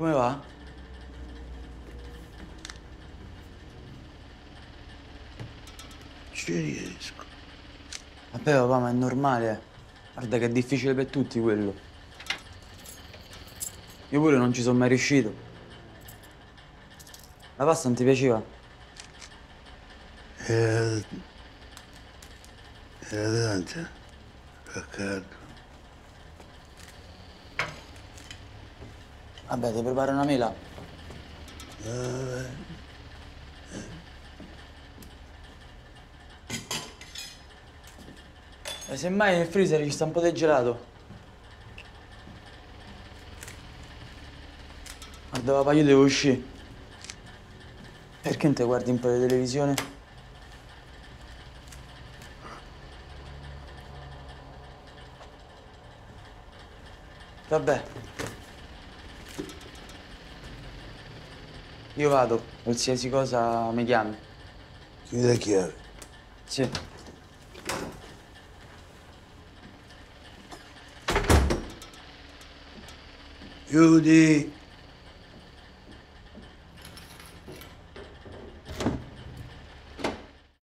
Come va? Ci riesco. Vabbè papà, ma è normale. Guarda che è difficile per tutti quello. Io pure non ci sono mai riuscito. La pasta non ti piaceva? Era tanta. Peccato. Vabbè, ti preparo una mela. E semmai nel freezer ci sta un po' di gelato. Guarda papà, io devo uscire. Perché non te guardi un po' di televisione? Vabbè. Io vado, qualsiasi cosa mi chiami. Ti dai la chiave? Sì. Chiudi!